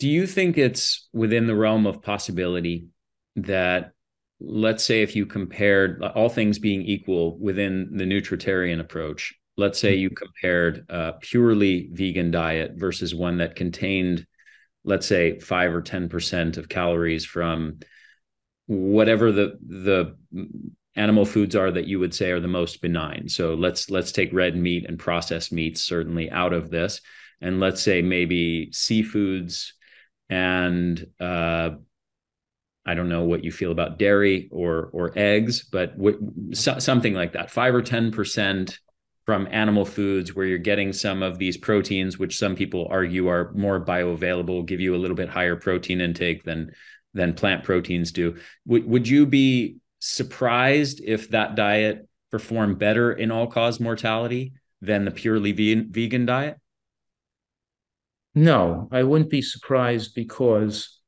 Do you think it's within the realm of possibility that, let's say, if you compared, all things being equal within the nutritarian approach, let's say you compared a purely vegan diet versus one that contained, let's say, 5 or 10% of calories from whatever the animal foods are that you would say are the most benign. So let's take red meat and processed meats certainly out of this. And let's say maybe seafoods and I don't know what you feel about dairy or eggs, but something like that, 5 or 10% from animal foods where you're getting some of these proteins, which some people argue are more bioavailable, give you a little bit higher protein intake than plant proteins do. Would you be surprised if that diet performed better in all-cause mortality than the purely vegan diet? No, I wouldn't be surprised, because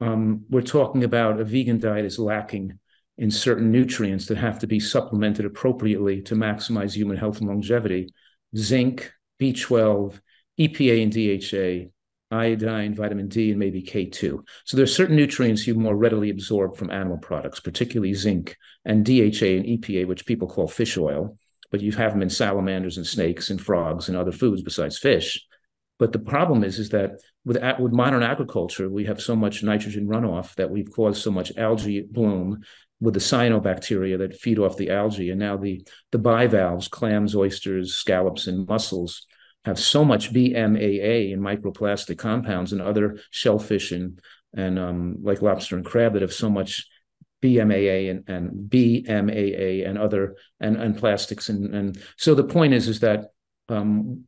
we're talking about a vegan diet is lacking in certain nutrients that have to be supplemented appropriately to maximize human health and longevity. Zinc, B12, EPA and DHA, iodine, vitamin D, and maybe K2. So there are certain nutrients you more readily absorb from animal products, particularly zinc and DHA and EPA, which people call fish oil, but you have them in salamanders and snakes and frogs and other foods besides fish. But the problem is that with modern agriculture, we have so much nitrogen runoff that we've caused so much algae bloom with the cyanobacteria that feed off the algae. And now the bivalves, clams, oysters, scallops, and mussels, have so much BMAA and microplastic compounds, and other shellfish and like lobster and crab that have so much BMAA and plastics. And so the point is that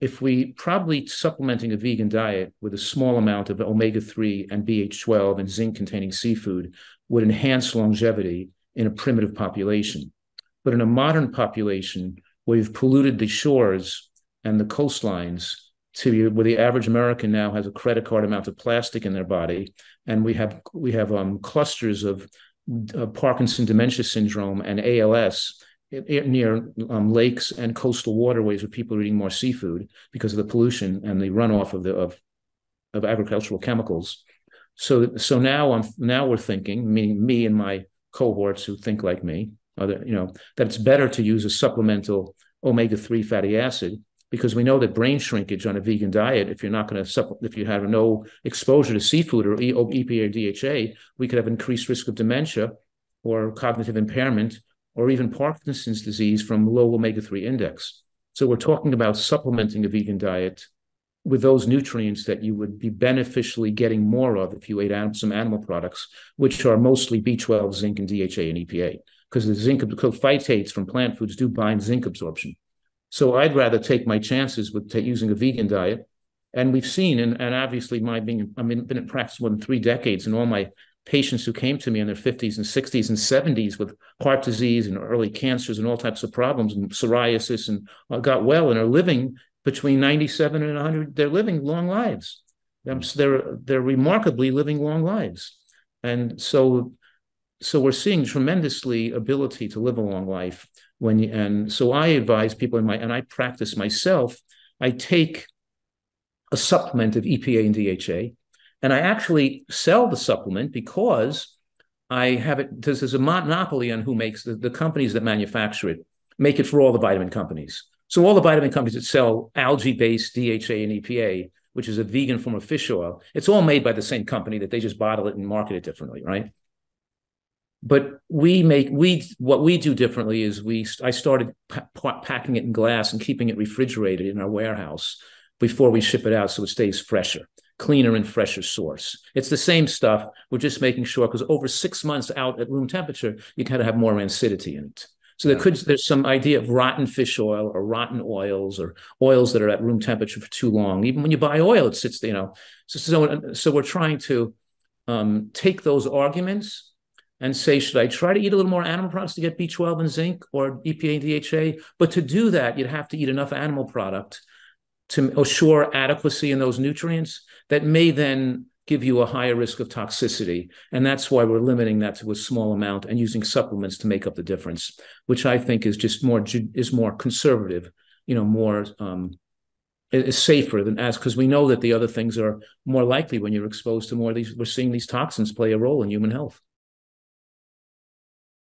if we probably supplementing a vegan diet with a small amount of omega-3 and BH12 and zinc containing seafood would enhance longevity in a primitive population. But in a modern population where you've polluted the shores and the coastlines to where the average American now has a credit card amount of plastic in their body, and we have clusters of Parkinson's dementia syndrome and ALS near lakes and coastal waterways where people are eating more seafood because of the pollution and the runoff of agricultural chemicals. So now we're thinking, meaning me and my cohorts who think like me, that it's better to use a supplemental omega-3 fatty acid, because we know that brain shrinkage on a vegan diet, if you have no exposure to seafood or EPA or DHA, we could have increased risk of dementia or cognitive impairment or even Parkinson's disease from low omega-3 index. So we're talking about supplementing a vegan diet with those nutrients that you would be beneficially getting more of if you ate some animal products, which are mostly B12, zinc, and DHA and EPA, because the zinc phytates from plant foods do bind zinc absorption. So I'd rather take my chances with using a vegan diet. And we've seen, and obviously I've been in practice more than 3 decades, and all my patients who came to me in their 50s and 60s and 70s with heart disease and early cancers and all types of problems and psoriasis and got well and are living between 97 and 100. They're living long lives. They're remarkably living long lives. And so we're seeing tremendously ability to live a long life. So I advise people and I practice myself. I take a supplement of EPA and DHA, and I actually sell the supplement because I have it. There's a monopoly on who makes the companies that manufacture it. Make it for all the vitamin companies. So all the vitamin companies that sell algae-based DHA and EPA, which is a vegan form of fish oil, it's all made by the same company. That they just bottle it and market it differently, right? But what we do differently is I started packing it in glass and keeping it refrigerated in our warehouse before we ship it out, so it stays fresher, cleaner, and fresher source. It's the same stuff. We're just making sure, because over 6 months out at room temperature, you kind of have more rancidity in it. So there's some idea of rotten fish oil or rotten oils or oils that are at room temperature for too long. Even when you buy oil, it sits there, So we're trying to take those arguments and say, should I try to eat a little more animal products to get B12 and zinc or EPA and DHA? But to do that, you'd have to eat enough animal product to assure adequacy in those nutrients that may then give you a higher risk of toxicity. And that's why we're limiting that to a small amount and using supplements to make up the difference, which I think is more conservative, more is safer than as, because we know that the other things are more likely when you're exposed to more of these. We're seeing these toxins play a role in human health.